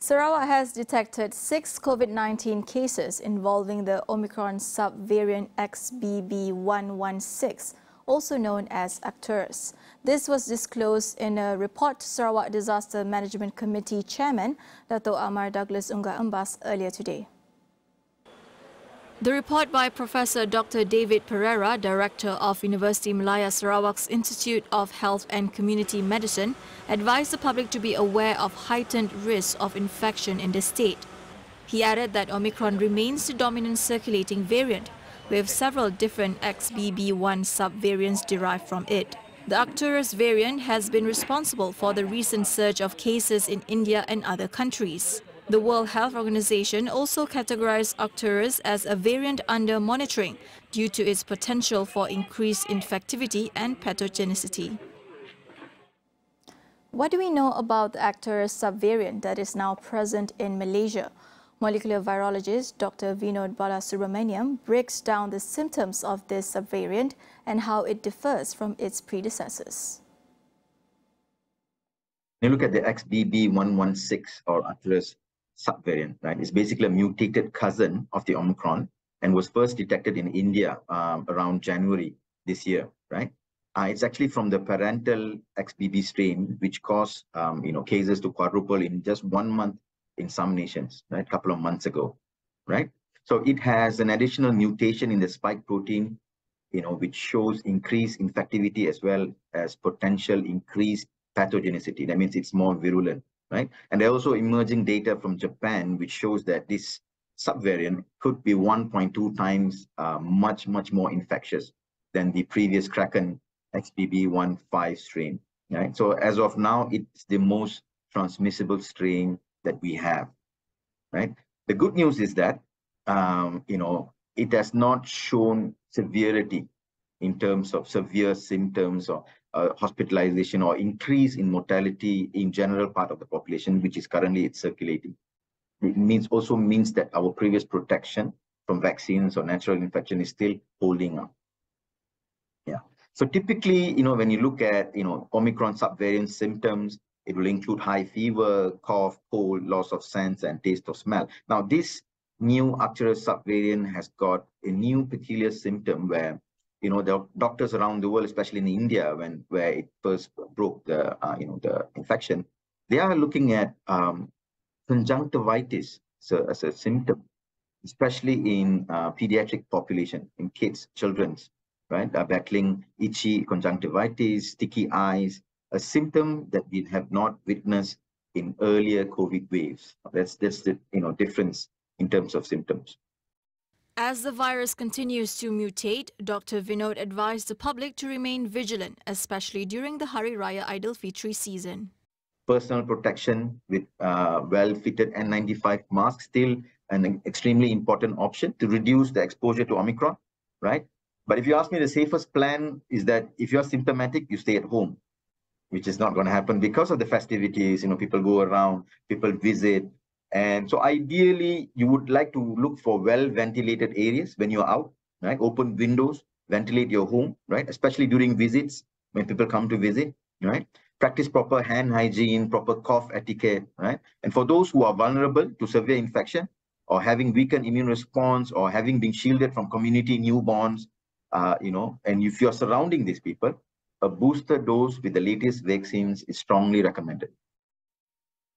Sarawak has detected 6 COVID-19 cases involving the Omicron subvariant XBB.1.16, also known as Arcturus. This was disclosed in a report to Sarawak Disaster Management Committee Chairman Dato Amar Douglas Ungga Ambas earlier today. The report by Professor Dr. David Pereira, Director of University Malaya Sarawak's Institute of Health and Community Medicine, advised the public to be aware of heightened risk of infection in the state. He added that Omicron remains the dominant circulating variant, with several different XBB.1 subvariants derived from it. The Arcturus variant has been responsible for the recent surge of cases in India and other countries. The World Health Organization also categorized Arcturus as a variant under monitoring due to its potential for increased infectivity and pathogenicity. What do we know about the Arcturus subvariant that is now present in Malaysia? Molecular virologist Dr. Vinod Balasubramaniam breaks down the symptoms of this subvariant and how it differs from its predecessors. When you look at the XBB.1.16 or Arcturus subvariant, right? It's basically a mutated cousin of the Omicron and was first detected in India around January this year, right? It's actually from the parental XBB strain, which caused cases to quadruple in just 1 month in some nations, right? A couple of months ago, right? So it has an additional mutation in the spike protein, which shows increased infectivity as well as potential increased pathogenicity. That means it's more virulent, right? And there are also emerging data from Japan, which shows that this subvariant could be 1.2 times much more infectious than the previous Kraken XBB.1.5 strain, right? So as of now, it's the most transmissible strain that we have, right? The good news is that, it has not shown severity in terms of severe symptoms or hospitalization or increase in mortality in general part of the population, which is currently it's circulating. It also means that our previous protection from vaccines or natural infection is still holding up. Yeah. So typically, when you look at, Omicron subvariant symptoms, it will include high fever, cough, cold, loss of sense and taste or smell. Now, this new Arcturus subvariant has got a new peculiar symptom where the doctors around the world, especially in India, where it first broke the the infection, they are looking at conjunctivitis as a symptom, especially in pediatric population, in children's, right? Are battling itchy conjunctivitis, sticky eyes, a symptom that we have not witnessed in earlier COVID waves. That's the difference in terms of symptoms. As the virus continues to mutate, Dr. Vinod advised the public to remain vigilant, especially during the Hari Raya Idul Fitri season. Personal protection with well-fitted N95 masks still an extremely important option to reduce the exposure to Omicron, right? But if you ask me, the safest plan is that if you're symptomatic, you stay at home, which is not going to happen because of the festivities. People go around, people visit. And so ideally, you would like to look for well-ventilated areas when you're out, right? Open windows, ventilate your home, right? Especially during visits, when people come to visit, right? Practice proper hand hygiene, proper cough etiquette, right? And for those who are vulnerable to severe infection or having weakened immune response or having been shielded from community newborns, and if you're surrounding these people, a booster dose with the latest vaccines is strongly recommended.